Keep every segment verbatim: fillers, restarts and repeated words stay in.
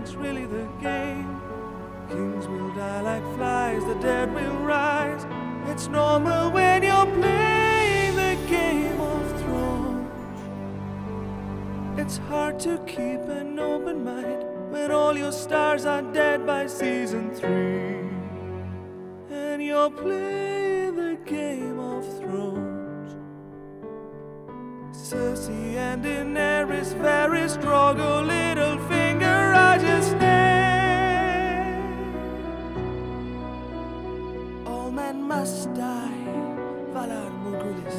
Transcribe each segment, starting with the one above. It's really the game. Kings will die like flies, the dead will rise. It's normal when you're playing the Game of Thrones. It's hard to keep an open mind when all your stars are dead by season three. And you're playing the Game of Thrones. Cersei and Daenerys, Varys, Drogo, Littlefinger, I just name. All men must die, Valar morghulis.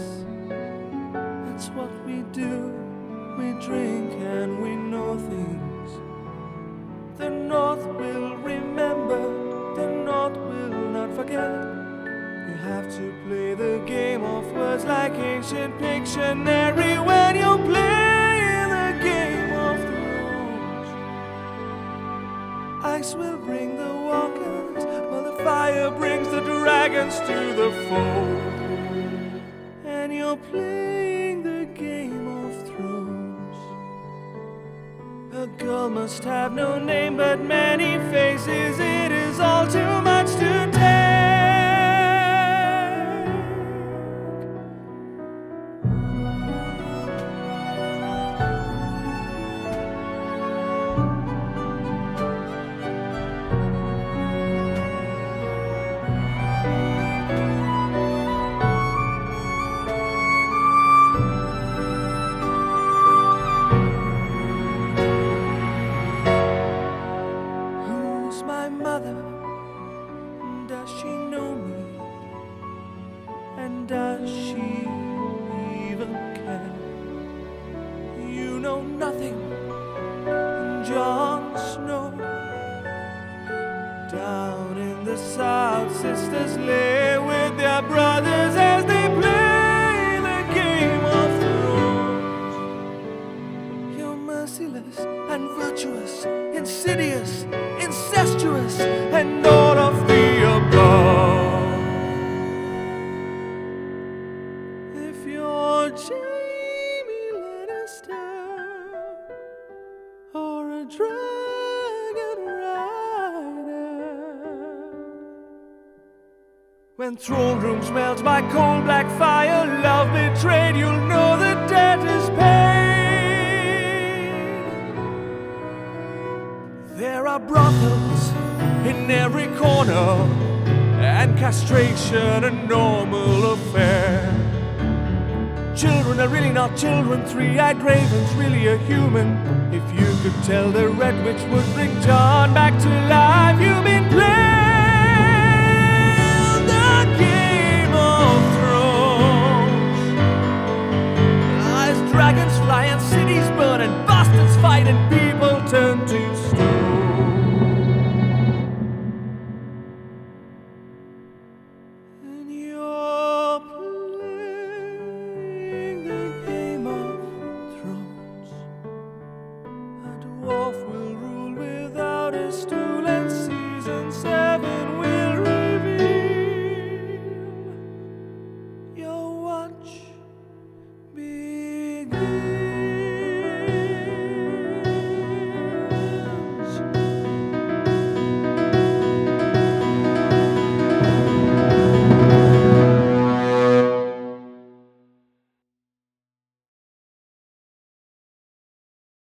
That's what we do. We drink and we know things. The North will remember, the North will not forget. You have to play the game of words like ancient Pictionary when you play the Game of Thrones. Ice will bring the walkers, while the fire brings the dragons to the fold. And you're playing the Game of Thrones. A girl must have no name but many faces. It is all too much to John Snow. Down in the south, sisters lay with their brothers as they play the Game of Thrones. You're merciless and virtuous, insidious, incestuous, and all of the above. If you're Jamie Lannister, dragon rider, when throne rooms melt by cold black fire, love betrayed, you'll know the debt is paid. There are brothels in every corner, and castration a normal affair. Children are really not children, three eyed raven's really a human. If you could tell the red witch would bring John back to life, you've been playing the Game of Thrones. Eyes, dragons fly and cities burn.